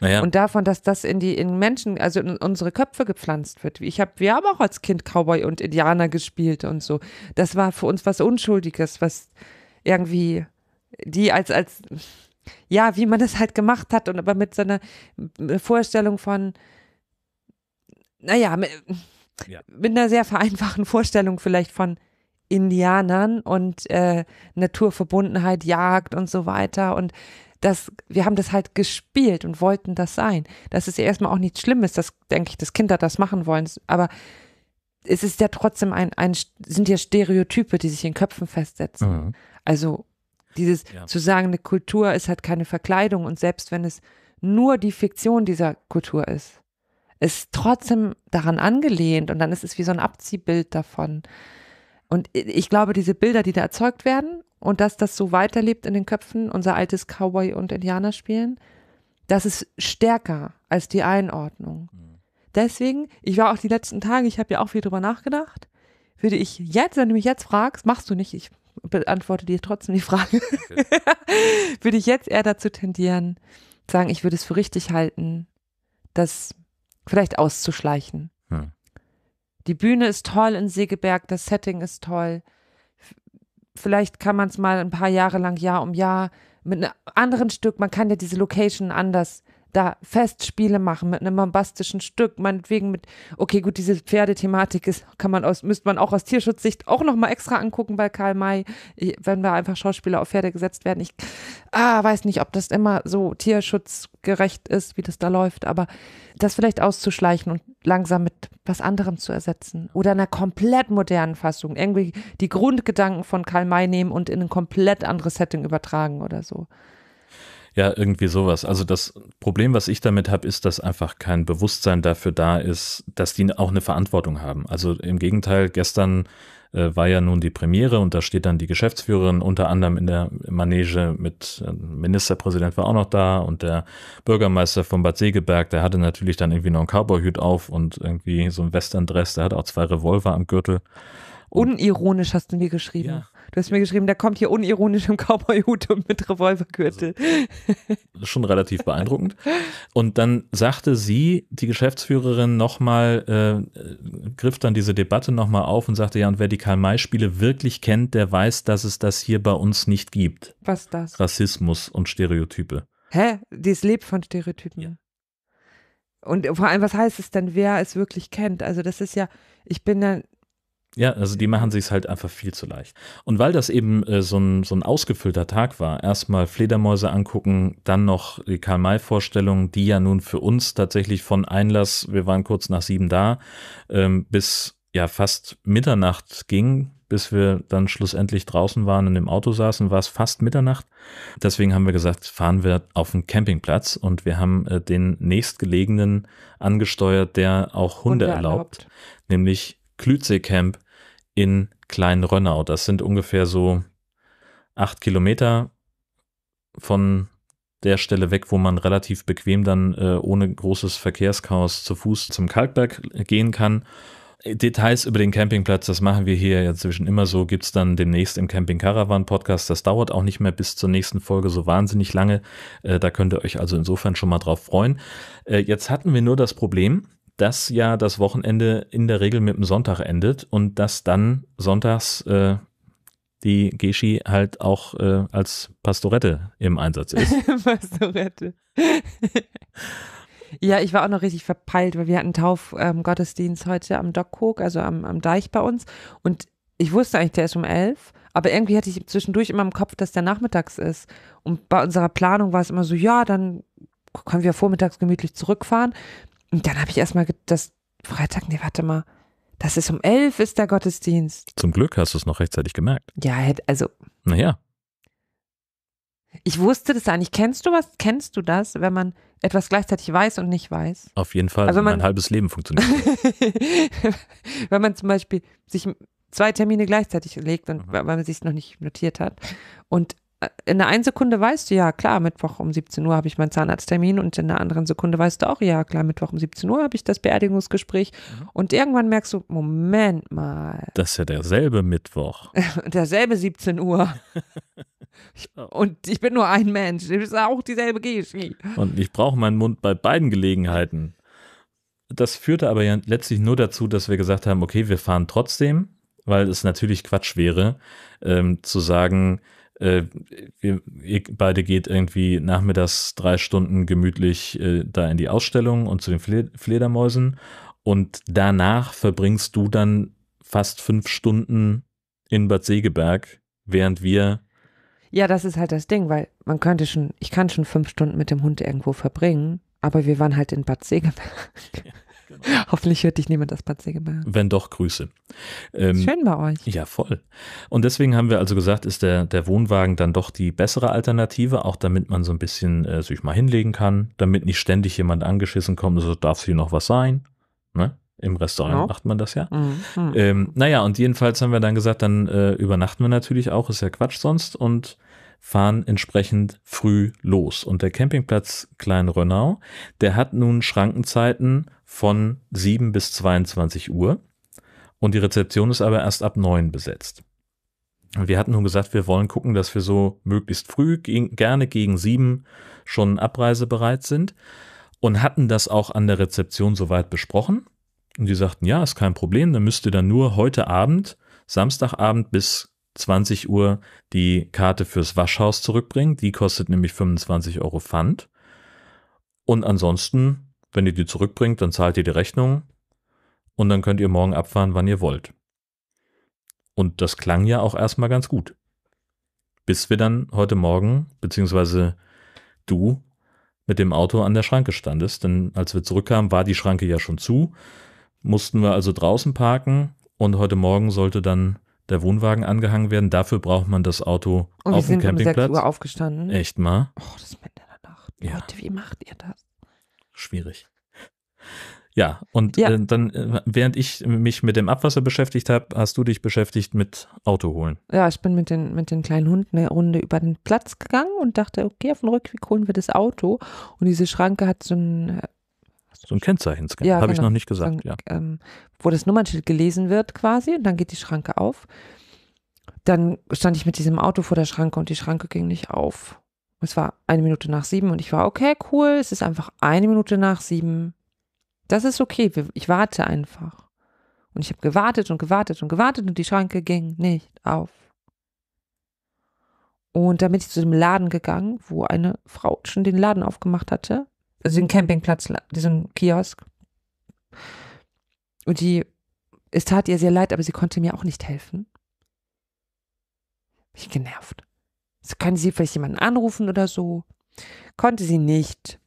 Naja. Und davon, dass das in Menschen, also in unsere Köpfe gepflanzt wird. Wir haben auch als Kind Cowboy und Indianer gespielt und so. Das war für uns was Unschuldiges, was irgendwie die als ja, wie man das halt gemacht hat und aber mit so einer Vorstellung von, naja, mit einer sehr vereinfachten Vorstellung vielleicht von Indianern und Naturverbundenheit, Jagd und so weiter, und das, wir haben das halt gespielt und wollten das sein. Das ist ja erstmal auch nichts Schlimmes, dass, denke ich, dass Kinder das machen wollen, aber es ist ja trotzdem sind ja Stereotype, die sich in Köpfen festsetzen. Mhm. Also dieses zu sagen, eine Kultur ist halt keine Verkleidung, und selbst wenn es nur die Fiktion dieser Kultur ist, ist trotzdem daran angelehnt, und dann ist es wie so ein Abziehbild davon. Und ich glaube, diese Bilder, die da erzeugt werden und dass das so weiterlebt in den Köpfen, unser altes Cowboy- und Indianerspielen, das ist stärker als die Einordnung. Deswegen, ich war auch die letzten Tage, ich habe ja auch viel drüber nachgedacht, würde ich jetzt, wenn du mich jetzt fragst, machst du nicht, ich beantworte dir trotzdem die Frage, okay. Würde ich jetzt eher dazu tendieren, sagen, ich würde es für richtig halten, das vielleicht auszuschleichen. Die Bühne ist toll in Segeberg, das Setting ist toll. vielleicht kann man es mal ein paar Jahre lang, Jahr um Jahr, mit einem anderen Stück, man kann ja diese Location anders da Festspiele machen, mit einem bombastischen Stück, meinetwegen mit, okay, gut, diese Pferdethematik ist, müsste man auch aus Tierschutzsicht auch nochmal extra angucken bei Karl May, wenn da einfach Schauspieler auf Pferde gesetzt werden. Ich weiß nicht, ob das immer so tierschutzgerecht ist, wie das da läuft, aber das vielleicht auszuschleichen und langsam mit was anderem zu ersetzen oder einer komplett modernen Fassung, irgendwie die Grundgedanken von Karl May nehmen und in ein komplett anderes Setting übertragen oder so. Ja, irgendwie sowas. Also das Problem, was ich damit habe, ist, dass einfach kein Bewusstsein dafür da ist, dass die auch eine Verantwortung haben. Also im Gegenteil, gestern war ja nun die Premiere und da steht dann die Geschäftsführerin unter anderem in der Manege mit, Ministerpräsident war auch noch da und der Bürgermeister von Bad Segeberg, der hatte natürlich dann irgendwie noch einen Cowboy-Hut auf und irgendwie so einen Western-Dress, der hat auch 2 Revolver am Gürtel. Unironisch hast du mir geschrieben. Ja. Du hast mir geschrieben, der kommt hier unironisch im Cowboy-Hut und mit Revolvergürtel. Also, schon relativ beeindruckend. Und dann sagte sie, die Geschäftsführerin, nochmal, griff dann diese Debatte nochmal auf und sagte, ja, und wer die Karl-May-Spiele wirklich kennt, der weiß, dass es das hier bei uns nicht gibt. Was das? Rassismus und Stereotype. Hä? Das lebt von Stereotypen. Ja. Und vor allem, was heißt es denn, wer es wirklich kennt? Also das ist ja, ja, also die machen sich es halt einfach viel zu leicht. Und weil das eben so ein ausgefüllter Tag war, erstmal Fledermäuse angucken, dann noch die Karl-May-Vorstellung, die ja nun für uns tatsächlich von Einlass, wir waren kurz nach 7 da, bis ja fast Mitternacht ging, bis wir dann schlussendlich draußen waren und im Auto saßen, war es fast Mitternacht. Deswegen haben wir gesagt, fahren wir auf einen Campingplatz und wir haben den nächstgelegenen angesteuert, der auch Hunde erlaubt, nämlich Klützee-Camp in Klein Rönnau. Das sind ungefähr so 8 Kilometer von der Stelle weg, wo man relativ bequem dann ohne großes Verkehrschaos zu Fuß zum Kalkberg gehen kann. Details über den Campingplatz, das machen wir hier ja zwischen immer so, gibt es dann demnächst im Camping-Caravan-Podcast. Das dauert auch nicht mehr bis zur nächsten Folge so wahnsinnig lange. Da könnt ihr euch also insofern schon mal drauf freuen. Jetzt hatten wir nur das Problem, dass ja das Wochenende in der Regel mit dem Sonntag endet und dass dann sonntags die Gesche halt auch als Pastorette im Einsatz ist. Pastorette. Ja, ich war auch noch richtig verpeilt, weil wir hatten Taufgottesdienst heute am Dockkoog, also am Deich bei uns. Und ich wusste eigentlich, der ist um 11. Aber irgendwie hatte ich zwischendurch immer im Kopf, dass der nachmittags ist. Und bei unserer Planung war es immer so, ja, dann können wir vormittags gemütlich zurückfahren. Und dann habe ich erstmal das ist um 11 ist der Gottesdienst. Zum Glück hast du es noch rechtzeitig gemerkt. Ja, also. Naja. Ich wusste das eigentlich. Kennst du das, wenn man etwas gleichzeitig weiß und nicht weiß? Auf jeden Fall, also mein halbes Leben funktioniert. Wenn man zum Beispiel sich 2 Termine gleichzeitig legt, und weil man sich es noch nicht notiert hat. Und in der einen Sekunde weißt du, ja klar, Mittwoch um 17 Uhr habe ich meinen Zahnarzttermin, und in der anderen Sekunde weißt du auch, ja klar, Mittwoch um 17 Uhr habe ich das Beerdigungsgespräch, und irgendwann merkst du, Moment mal. Das ist ja derselbe Mittwoch. Derselbe 17 Uhr. Und ich bin nur ein Mensch, das ist auch dieselbe Gesche. Und ich brauche meinen Mund bei beiden Gelegenheiten. Das führte aber ja letztlich nur dazu, dass wir gesagt haben, okay, wir fahren trotzdem, weil es natürlich Quatsch wäre, zu sagen, ihr beide geht irgendwie nachmittags 3 Stunden gemütlich da in die Ausstellung und zu den Fledermäusen, und danach verbringst du dann fast 5 Stunden in Bad Segeberg, während wir... Ja, das ist halt das Ding, weil ich kann schon 5 Stunden mit dem Hund irgendwo verbringen, aber wir waren halt in Bad Segeberg. Ja. Genau. Hoffentlich hört dich niemand aus Bad Segeberg. Wenn doch, Grüße. Schön bei euch. Ja, voll. Und deswegen haben wir also gesagt, ist der Wohnwagen dann doch die bessere Alternative, auch damit man so ein bisschen sich mal hinlegen kann, damit nicht ständig jemand angeschissen kommt, so darf es hier noch was sein, ne? Im Restaurant macht man das ja. Mhm. Naja, und jedenfalls haben wir dann gesagt, dann übernachten wir natürlich auch, ist ja Quatsch sonst, und fahren entsprechend früh los. Und der Campingplatz Klein Rönnau, der hat nun Schrankenzeiten von 7 bis 22 Uhr und die Rezeption ist aber erst ab 9 besetzt. Und wir hatten nun gesagt, wir wollen gucken, dass wir so möglichst früh, gerne gegen 7 schon abreisebereit sind, und hatten das auch an der Rezeption soweit besprochen. Und die sagten, ja, ist kein Problem, dann müsst ihr dann nur heute Abend, Samstagabend bis 20 Uhr die Karte fürs Waschhaus zurückbringen. Die kostet nämlich 25 Euro Pfand. Und ansonsten, wenn ihr die zurückbringt, dann zahlt ihr die Rechnung und dann könnt ihr morgen abfahren, wann ihr wollt. Und das klang ja auch erstmal ganz gut. Bis wir dann heute Morgen, beziehungsweise du, mit dem Auto an der Schranke standest. Denn als wir zurückkamen, war die Schranke ja schon zu. Mussten wir also draußen parken und heute Morgen sollte dann der Wohnwagen angehangen werden. Dafür braucht man das Auto auf dem Campingplatz. Und wir sind um 6 Uhr aufgestanden. Echt mal? Oh, das ist mitten in der Nacht. Ja. Leute, wie macht ihr das? Schwierig. Ja, und ja. Dann, während ich mich mit dem Abwasser beschäftigt habe, hast du dich beschäftigt mit Auto holen. Ja, ich bin mit den kleinen Hunden eine Runde über den Platz gegangen und dachte, okay, auf dem Rückweg holen wir das Auto. Und diese Schranke hat so ein Kennzeichenscan, ja, habe ich noch nicht gesagt. Ja. Wo das Nummernschild gelesen wird quasi und dann geht die Schranke auf. Dann stand ich mit diesem Auto vor der Schranke und die Schranke ging nicht auf. Es war 1 Minute nach 7 und ich war, okay, cool, es ist einfach 1 Minute nach 7. Das ist okay, ich warte einfach. Und ich habe gewartet und gewartet und gewartet und die Schranke ging nicht auf. Und dann bin ich zu dem Laden gegangen, wo eine Frau schon den Laden aufgemacht hatte. Also den Campingplatz, diesen Kiosk. Und es tat ihr sehr leid, aber sie konnte mir auch nicht helfen. Mich genervt. So, können Sie vielleicht jemanden anrufen oder so? Konnte sie nicht.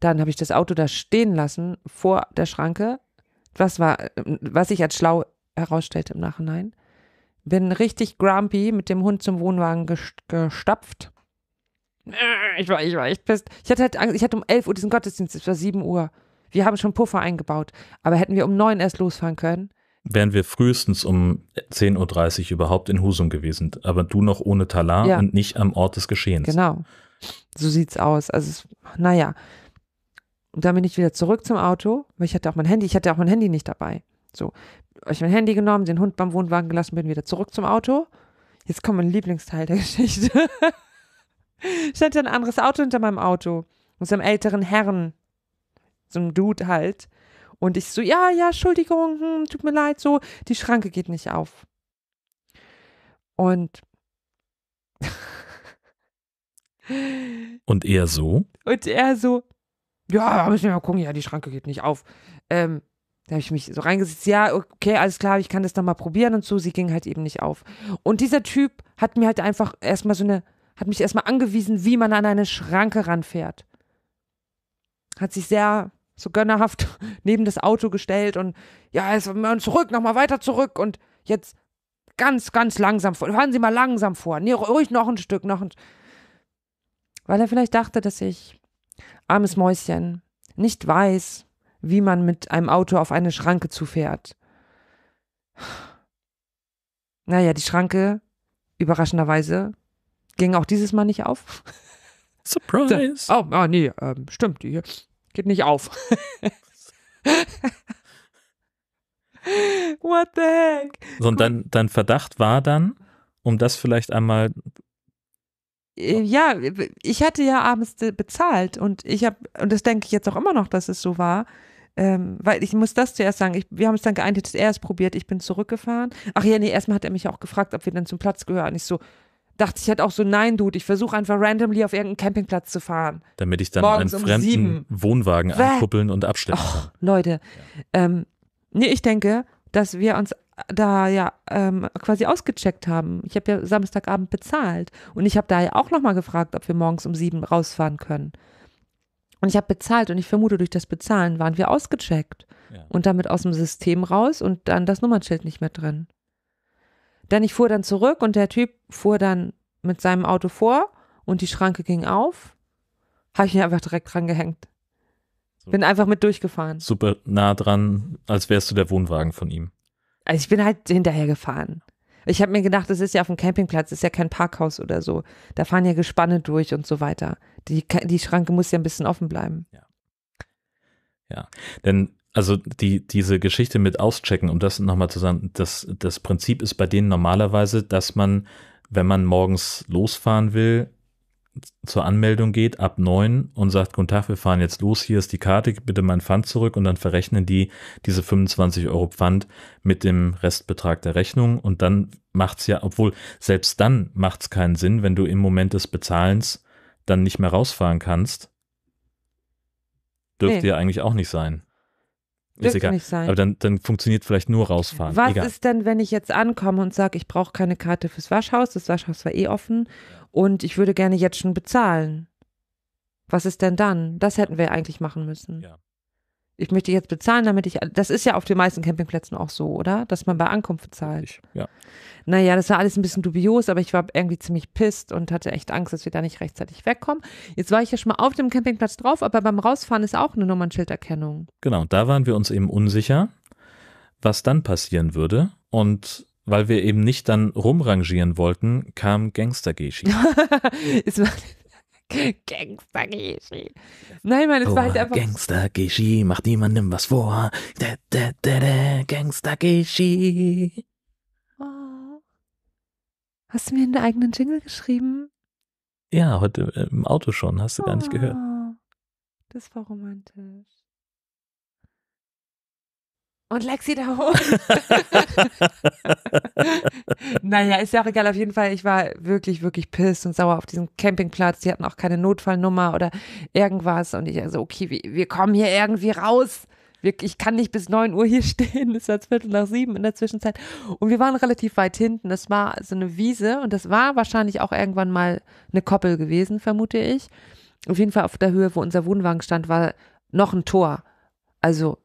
Dann habe ich das Auto da stehen lassen, vor der Schranke, was ich als schlau herausstellte im Nachhinein. Bin richtig grumpy mit dem Hund zum Wohnwagen gestapft. Ich war echt pisst. Ich hatte halt Angst, ich hatte um 11 Uhr diesen Gottesdienst, es war 7 Uhr. Wir haben schon Puffer eingebaut, aber hätten wir um 9 erst losfahren können. Wären wir frühestens um 10.30 Uhr überhaupt in Husum gewesen, aber du noch ohne Talar ja. Und nicht am Ort des Geschehens. Genau, so sieht's aus. Also, naja. Und dann bin ich wieder zurück zum Auto, weil ich hatte auch mein Handy nicht dabei. So, habe ich mein Handy genommen, den Hund beim Wohnwagen gelassen, bin wieder zurück zum Auto. Jetzt kommt mein Lieblingsteil der Geschichte. Ich hatte ein anderes Auto hinter meinem Auto. Mit so einem älteren Herrn. So einem Dude halt. Und ich so, ja, Entschuldigung, tut mir leid, so. Die Schranke geht nicht auf. Und er so? Und er so, ja, müssen wir mal gucken, ja, die Schranke geht nicht auf. Da habe ich mich so reingesetzt, ja, okay, alles klar, ich kann das nochmal probieren und so. Sie ging halt eben nicht auf. Und dieser Typ hat mir halt einfach erstmal hat mich erstmal angewiesen, wie man an eine Schranke ranfährt. Hat sich sehr so gönnerhaft neben das Auto gestellt und ja, jetzt zurück, nochmal weiter zurück und jetzt ganz, ganz langsam vor. Fahren Sie mal langsam vor. Nee, ruhig noch ein Stück. Weil er vielleicht dachte, dass ich, armes Mäuschen, nicht weiß, wie man mit einem Auto auf eine Schranke zufährt. Naja, die Schranke, überraschenderweise, ging auch dieses Mal nicht auf. Surprise! Oh nee, stimmt, die geht nicht auf. What the heck? So, und dein Verdacht war dann, um das vielleicht einmal. Ja, ich hatte ja abends bezahlt und das denke ich jetzt auch immer noch, dass es so war. Weil ich muss das zuerst sagen, wir haben es dann geeinigt, dass er es probiert, ich bin zurückgefahren. Ach ja, nee, erstmal hat er mich auch gefragt, ob wir dann zum Platz gehören. Ich so. Dachte ich halt auch so, nein, Dude, ich versuche einfach randomly auf irgendeinen Campingplatz zu fahren. Damit ich dann morgens einen fremden Wohnwagen ankuppeln und abstellen kann. Leute, ja. Nee, ich denke, dass wir uns da ja quasi ausgecheckt haben. Ich habe ja Samstagabend bezahlt und ich habe da ja auch nochmal gefragt, ob wir morgens um 7 rausfahren können. Und ich habe bezahlt und ich vermute, durch das Bezahlen waren wir ausgecheckt. Ja. Und damit aus dem System raus und dann das Nummernschild nicht mehr drin. Denn ich fuhr dann zurück und der Typ fuhr dann mit seinem Auto vor und die Schranke ging auf. Habe ich mir einfach direkt dran gehängt. Bin einfach mit durchgefahren. Super nah dran, als wärst du der Wohnwagen von ihm. Also ich bin halt hinterher gefahren. Ich habe mir gedacht, das ist ja auf dem Campingplatz, das ist ja kein Parkhaus oder so. Da fahren ja Gespanne durch und so weiter. Die Schranke muss ja ein bisschen offen bleiben. Ja. Denn also diese Geschichte mit auschecken, um das nochmal zu sagen, das Prinzip ist bei denen normalerweise, dass man, wenn man morgens losfahren will, zur Anmeldung geht ab 9 und sagt, guten Tag, wir fahren jetzt los, hier ist die Karte, bitte mein Pfand zurück, und dann verrechnen die diese 25 Euro Pfand mit dem Restbetrag der Rechnung, und dann macht's ja, obwohl selbst dann macht's keinen Sinn, wenn du im Moment des Bezahlens dann nicht mehr rausfahren kannst, dürfte ja eigentlich auch nicht sein. Ist egal. Nicht sein. Aber dann funktioniert vielleicht nur rausfahren. Was ist denn, wenn ich jetzt ankomme und sage, ich brauche keine Karte fürs Waschhaus, das Waschhaus war eh offen und ich würde gerne jetzt schon bezahlen? Was ist denn dann? Das hätten wir eigentlich machen müssen. Ja. Ich möchte jetzt bezahlen, damit ich, das ist ja auf den meisten Campingplätzen auch so, oder? Dass man bei Ankunft bezahlt. Ja. Naja, das war alles ein bisschen dubios, aber ich war irgendwie ziemlich pisst und hatte echt Angst, dass wir da nicht rechtzeitig wegkommen. Jetzt war ich ja schon mal auf dem Campingplatz drauf, aber beim Rausfahren ist auch eine Nummernschilderkennung. Genau, da waren wir uns eben unsicher, was dann passieren würde, und weil wir eben nicht dann rumrangieren wollten, kam Gangster-Gesche. Gangster-Gesche. Nein, Mann, es war halt einfach. Gangster-Gesche macht niemandem was vor. Gangster-Gesche. Oh. Hast du mir einen eigenen Jingle geschrieben? Ja, heute im Auto schon. Hast du gar nicht gehört. Das war romantisch. Und Lexi da hoch. Naja, ist ja auch egal. Auf jeden Fall, ich war wirklich, wirklich pissed und sauer auf diesen Campingplatz. Die hatten auch keine Notfallnummer oder irgendwas. Und ich also, okay, wir kommen hier irgendwie raus. Ich kann nicht bis 9 Uhr hier stehen. Es war 7:15 in der Zwischenzeit. Und wir waren relativ weit hinten. Das war so eine Wiese. Und das war wahrscheinlich auch irgendwann mal eine Koppel gewesen, vermute ich. Auf jeden Fall auf der Höhe, wo unser Wohnwagen stand, war noch ein Tor. Also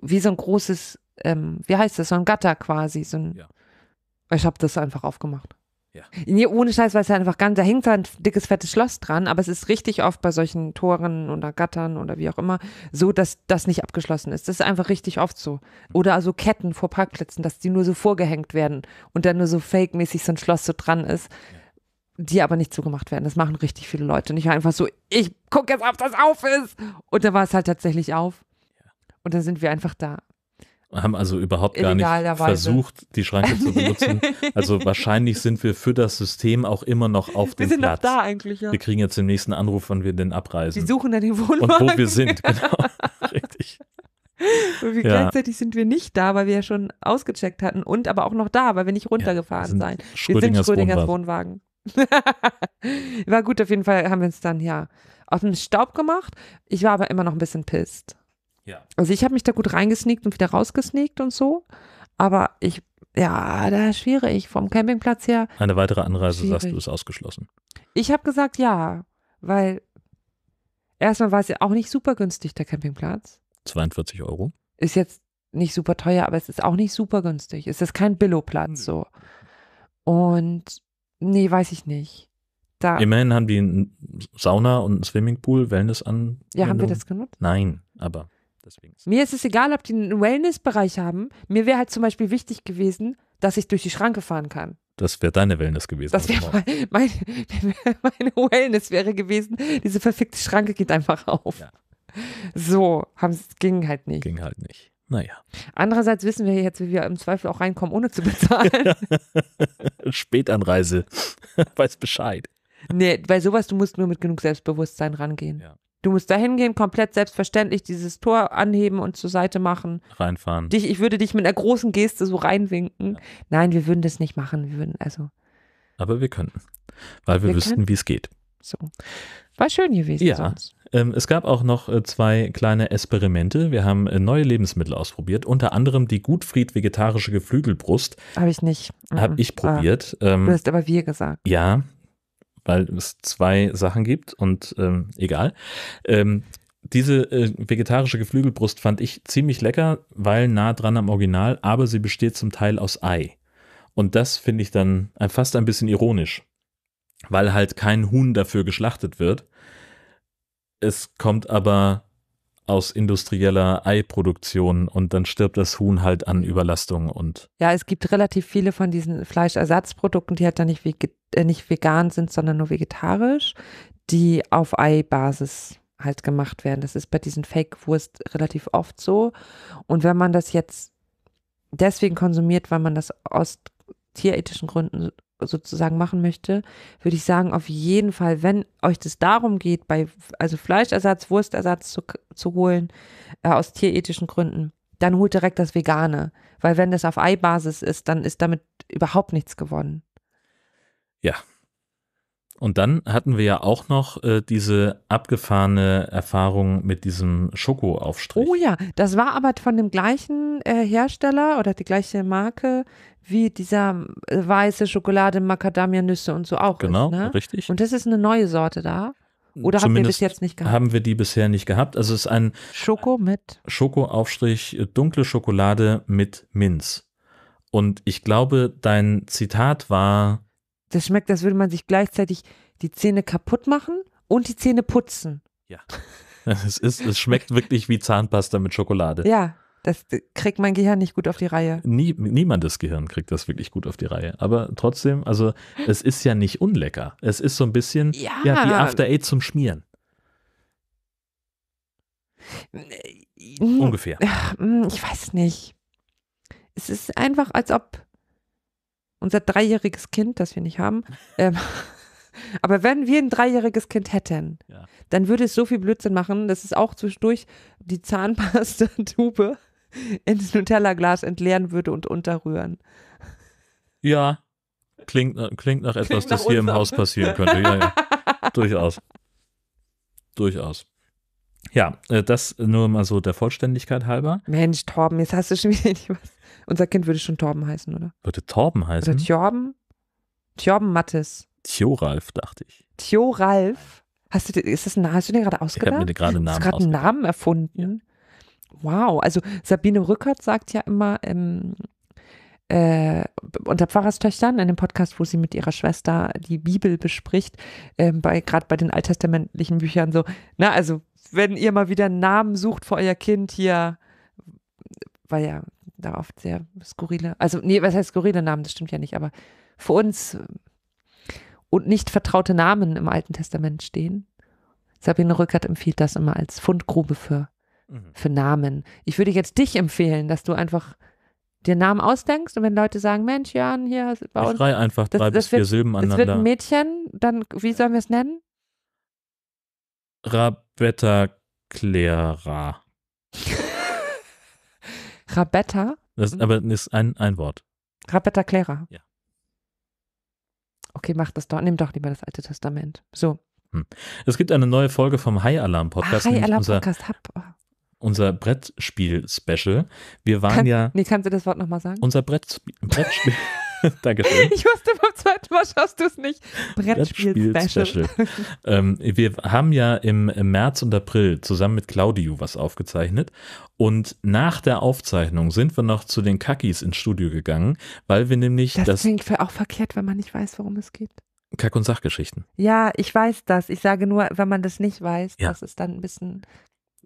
wie so ein großes, wie heißt das, so ein Gatter quasi. Ja. Ich habe das einfach aufgemacht. Ja. Nee, ohne Scheiß, weil es ja einfach da hängt ein dickes, fettes Schloss dran, aber es ist richtig oft bei solchen Toren oder Gattern oder wie auch immer so, dass das nicht abgeschlossen ist. Das ist einfach richtig oft so. Oder also Ketten vor Parkplätzen, dass die nur so vorgehängt werden und dann nur so fake-mäßig so ein Schloss so dran ist, die aber nicht zugemacht werden. Das machen richtig viele Leute. Und ich war einfach so, ich gucke jetzt, ob das auf ist. Und dann war es halt tatsächlich auf. Und dann sind wir einfach da. Haben also überhaupt gar nicht versucht, die Schranke zu benutzen. Also wahrscheinlich sind wir für das System auch immer noch auf dem Platz. Wir sind noch da eigentlich, ja. Wir kriegen jetzt den nächsten Anruf, wann wir denn abreisen. Wir suchen dann den Wohnwagen. Und wo wir sind, genau. Richtig. Und gleichzeitig sind wir nicht da, weil wir ja schon ausgecheckt hatten und aber auch noch da, weil wir nicht runtergefahren sind. Wir sind Schrödingers Wohnwagen. War gut, auf jeden Fall haben wir uns dann aus dem Staub gemacht. Ich war aber immer noch ein bisschen pisst. Ja. Also ich habe mich da gut reingesneakt und wieder rausgesneakt und so, aber da ist schwierig, vom Campingplatz her. Eine weitere Anreise, sagst du, ist ausgeschlossen. Ich habe gesagt, ja, weil erstmal war es ja auch nicht super günstig, der Campingplatz. 42 Euro. Ist jetzt nicht super teuer, aber es ist auch nicht super günstig. Es ist kein Billo-Platz so. Und nee, weiß ich nicht. Da. Immerhin haben die eine Sauna und einen Swimmingpool, Wellnessanwendung. Ja, haben wir das genutzt? Nein, aber... Deswegen. Mir ist es egal, ob die einen Wellness-Bereich haben. Mir wäre halt zum Beispiel wichtig gewesen, dass ich durch die Schranke fahren kann. Das wäre deine Wellness gewesen. Das wäre meine Wellness wäre gewesen, diese verfickte Schranke geht einfach auf. Ja. So, ging halt nicht. Ging halt nicht. Naja. Andererseits wissen wir jetzt, wie wir im Zweifel auch reinkommen, ohne zu bezahlen. Spätanreise. Weiß Bescheid. Nee, bei sowas, du musst nur mit genug Selbstbewusstsein rangehen. Ja. Du musst da hingehen, komplett selbstverständlich dieses Tor anheben und zur Seite machen. Reinfahren. Ich würde dich mit einer großen Geste so reinwinken. Ja. Nein, wir würden das nicht machen. Wir würden Aber wir könnten, weil wir wüssten, wie es geht. So. War schön gewesen sonst. Es gab auch noch zwei kleine Experimente. Wir haben neue Lebensmittel ausprobiert. Unter anderem die Gutfried vegetarische Geflügelbrust. Habe ich nicht. Habe ich probiert. Du hast aber wir gesagt. Ja. Weil es zwei Sachen gibt und egal. Diese vegetarische Geflügelbrust fand ich ziemlich lecker, weil nah dran am Original, aber sie besteht zum Teil aus Ei. Und das finde ich dann fast ein bisschen ironisch, weil halt kein Huhn dafür geschlachtet wird. Es kommt aber aus industrieller Eiproduktion und dann stirbt das Huhn halt an Überlastung und. Ja, es gibt relativ viele von diesen Fleischersatzprodukten, die halt dann nicht vegan sind, sondern nur vegetarisch, die auf Ei-Basis halt gemacht werden. Das ist bei diesen Fake-Wurst relativ oft so. Und wenn man das jetzt deswegen konsumiert, weil man das aus tierethischen Gründen sozusagen machen möchte, würde ich sagen, auf jeden Fall, wenn euch das darum geht, also Fleischersatz, Wurstersatz zu holen, aus tierethischen Gründen, dann holt direkt das Vegane, weil wenn das auf Eibasis ist, dann ist damit überhaupt nichts gewonnen. Ja. Und dann hatten wir ja auch noch diese abgefahrene Erfahrung mit diesem Schokoaufstrich. Oh ja, das war aber von dem gleichen Hersteller oder die gleiche Marke wie dieser weiße Schokolade, Macadamia-Nüsse und so auch. Genau, ist, ne? Richtig. Und das ist eine neue Sorte da? Oder habt ihr bis jetzt nicht gehabt? Haben wir die bisher nicht gehabt. Also es ist ein Schokoaufstrich, dunkle Schokolade mit Minz. Und ich glaube, dein Zitat war: Das schmeckt, als würde man sich gleichzeitig die Zähne kaputt machen und die Zähne putzen. Ja, es schmeckt wirklich wie Zahnpasta mit Schokolade. Ja, das kriegt mein Gehirn nicht gut auf die Reihe. Niemandes Gehirn kriegt das wirklich gut auf die Reihe. Aber trotzdem, also es ist ja nicht unlecker. Es ist so ein bisschen ja, die After Eight zum Schmieren. Ungefähr. Ich weiß nicht. Es ist einfach, als ob unser 3-jähriges Kind, das wir nicht haben, aber wenn wir ein 3-jähriges Kind hätten, ja, dann würde es so viel Blödsinn machen, dass es auch zwischendurch die Zahnpasta-Tube ins Nutella-Glas entleeren würde und unterrühren. Ja, klingt nach etwas, das hier im Haus passieren könnte. Ja, ja. Durchaus. Durchaus. Ja, das nur mal so der Vollständigkeit halber. Mensch, Torben, jetzt hast du schon wieder nicht was. Unser Kind würde schon Torben heißen, oder? Würde Torben heißen? Oder Tjorben? Tjorben Mattes. Tjoralf, dachte ich. Tjoralf? Hast du den gerade ausgedacht? Ich habe mir gerade einen Namen ausgedacht. Hast du gerade einen Namen erfunden? Ja. Wow, also Sabine Rückert sagt ja immer unter Pfarrerstöchtern in dem Podcast, wo sie mit ihrer Schwester die Bibel bespricht, gerade bei den alttestamentlichen Büchern so, na also, wenn ihr mal wieder einen Namen sucht für euer Kind hier, weil ja da oft sehr skurrile, also nee, was heißt skurrile Namen, das stimmt ja nicht, aber für uns und nicht vertraute Namen im Alten Testament stehen. Sabine Rückert empfiehlt das immer als Fundgrube für Namen. Ich würde jetzt dich empfehlen, dass du einfach dir Namen ausdenkst und wenn Leute sagen, Mensch, Jörn, hier bei uns. Ich reihe einfach 3 bis 4 Silben aneinander. Das wird ein Mädchen, dann, wie sollen wir es nennen? Rabetta Clara. Rabetta? Das aber ist ein Wort. Rabetta Clara. Ja. Okay, mach das doch. Nimm doch lieber das Alte Testament. So. Es gibt eine neue Folge vom Haialarm-Podcast. Haialarm-Podcast. Unser Brettspiel-Special. Wir waren kannst du das Wort nochmal sagen? Unser Brettspiel. Dankeschön. Ich wusste, beim zweiten Mal schaffst du es nicht. Brettspiel-Special. Wir haben ja im März und April zusammen mit Claudio was aufgezeichnet und nach der Aufzeichnung sind wir noch zu den Kackis ins Studio gegangen, weil wir nämlich das klingt auch verkehrt, wenn man nicht weiß, worum es geht. Kack- und Sachgeschichten. Ja, ich weiß das. Ich sage nur, wenn man das nicht weiß, ja, das ist dann ein bisschen.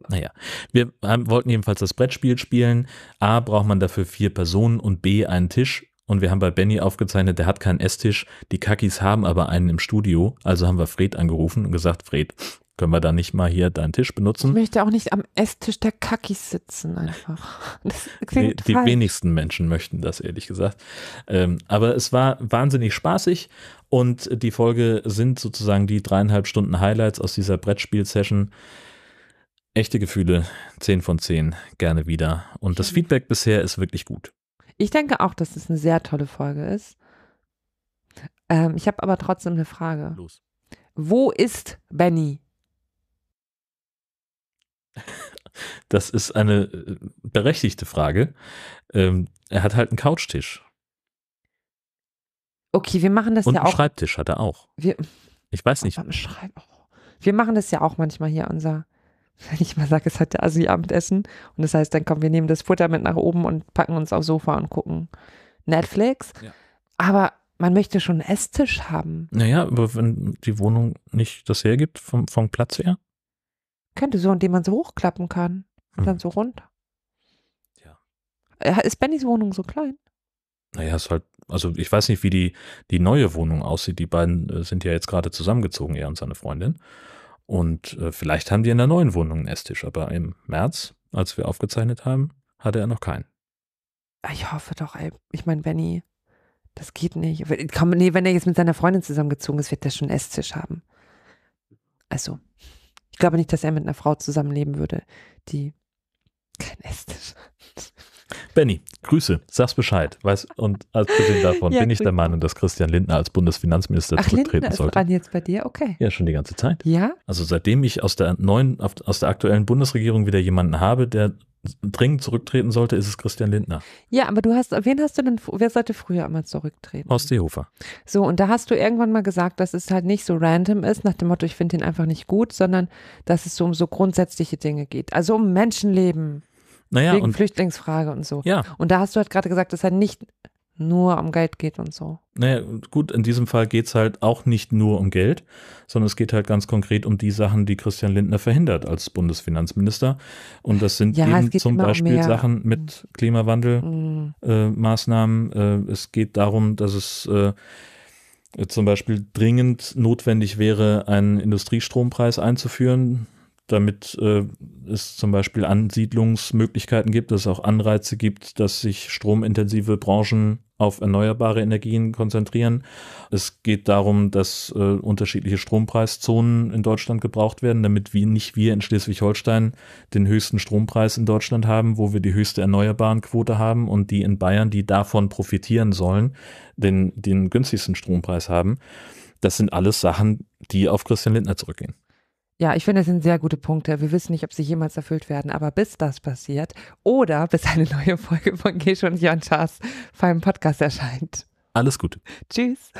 Naja, wir wollten jedenfalls das Brettspiel spielen. A, braucht man dafür 4 Personen und B, einen Tisch. Und wir haben bei Benny aufgezeichnet, der hat keinen Esstisch. Die Kackis haben aber einen im Studio. Also haben wir Fred angerufen und gesagt, Fred, können wir da nicht mal hier deinen Tisch benutzen? Ich möchte auch nicht am Esstisch der Kackis sitzen einfach. Das klingt die wenigsten Menschen möchten das, ehrlich gesagt. Aber es war wahnsinnig spaßig. Und die Folge sind sozusagen die 3,5 Stunden Highlights aus dieser Brettspiel-Session. Echte Gefühle, 10 von 10, gerne wieder. Und das Feedback bisher ist wirklich gut. Ich denke auch, dass es eine sehr tolle Folge ist. Ich habe aber trotzdem eine Frage. Los. Wo ist Benny? Das ist eine berechtigte Frage. Er hat halt einen Couchtisch. Okay, wir machen das ja auch. Und einen Schreibtisch hat er auch. Ich weiß nicht. Wir machen das ja auch manchmal hier wenn ich mal sage, es hat der Asi-Abendessen und das heißt, dann kommen wir nehmen das Futter mit nach oben und packen uns aufs Sofa und gucken Netflix. Ja. Aber man möchte schon einen Esstisch haben. Naja, aber wenn die Wohnung nicht das hergibt, vom Platz her? Könnte so, indem man so hochklappen kann und dann so runter. Ja. Ist Bennys Wohnung so klein? Naja, ist halt, also ich weiß nicht, wie die neue Wohnung aussieht. Die beiden sind ja jetzt gerade zusammengezogen, er und seine Freundin. Und vielleicht haben die in der neuen Wohnung einen Esstisch, aber im März, als wir aufgezeichnet haben, hatte er noch keinen. Ich hoffe doch, ey. Ich meine, Benny, Das geht nicht. Komm, nee, wenn er jetzt mit seiner Freundin zusammengezogen ist, wird er schon einen Esstisch haben. Also, ich glaube nicht, dass er mit einer Frau zusammenleben würde, die keinen Esstisch hat. Benny, Grüße, sag's Bescheid. Weiß, und abgesehen davon ja, bin ich der Meinung, dass Christian Lindner als Bundesfinanzminister zurücktreten sollte. Ach, Lindner ist dran jetzt bei dir? Okay. Ja, schon die ganze Zeit. Ja. Also seitdem ich aus der aktuellen Bundesregierung wieder jemanden habe, der dringend zurücktreten sollte, ist es Christian Lindner. Ja, aber wer sollte früher einmal zurücktreten? Horst Seehofer. So, und da hast du irgendwann mal gesagt, dass es halt nicht so random ist, nach dem Motto, ich finde ihn einfach nicht gut, sondern dass es so um so grundsätzliche Dinge geht. Also um Menschenleben. Naja, wegen Flüchtlingsfrage und so. Ja. Und da hast du halt gerade gesagt, dass es halt nicht nur um Geld geht und so. Naja, gut, in diesem Fall geht es halt auch nicht nur um Geld, sondern es geht halt ganz konkret um die Sachen, die Christian Lindner verhindert als Bundesfinanzminister. Und das sind eben zum Beispiel Sachen mit Klimawandelmaßnahmen. Es geht darum, dass es zum Beispiel dringend notwendig wäre, einen Industriestrompreis einzuführen, damit es zum Beispiel Ansiedlungsmöglichkeiten gibt, dass es auch Anreize gibt, dass sich stromintensive Branchen auf erneuerbare Energien konzentrieren. Es geht darum, dass unterschiedliche Strompreiszonen in Deutschland gebraucht werden, damit wir in Schleswig-Holstein den höchsten Strompreis in Deutschland haben, wo wir die höchste Erneuerbarenquote haben und die in Bayern, die davon profitieren sollen, den günstigsten Strompreis haben. Das sind alles Sachen, die auf Christian Lindner zurückgehen. Ja, ich finde, das sind sehr gute Punkte. Wir wissen nicht, ob sie jemals erfüllt werden, aber bis das passiert oder bis eine neue Folge von Gesche und Jörn Schaars feinem Podcast erscheint. Alles Gute. Tschüss.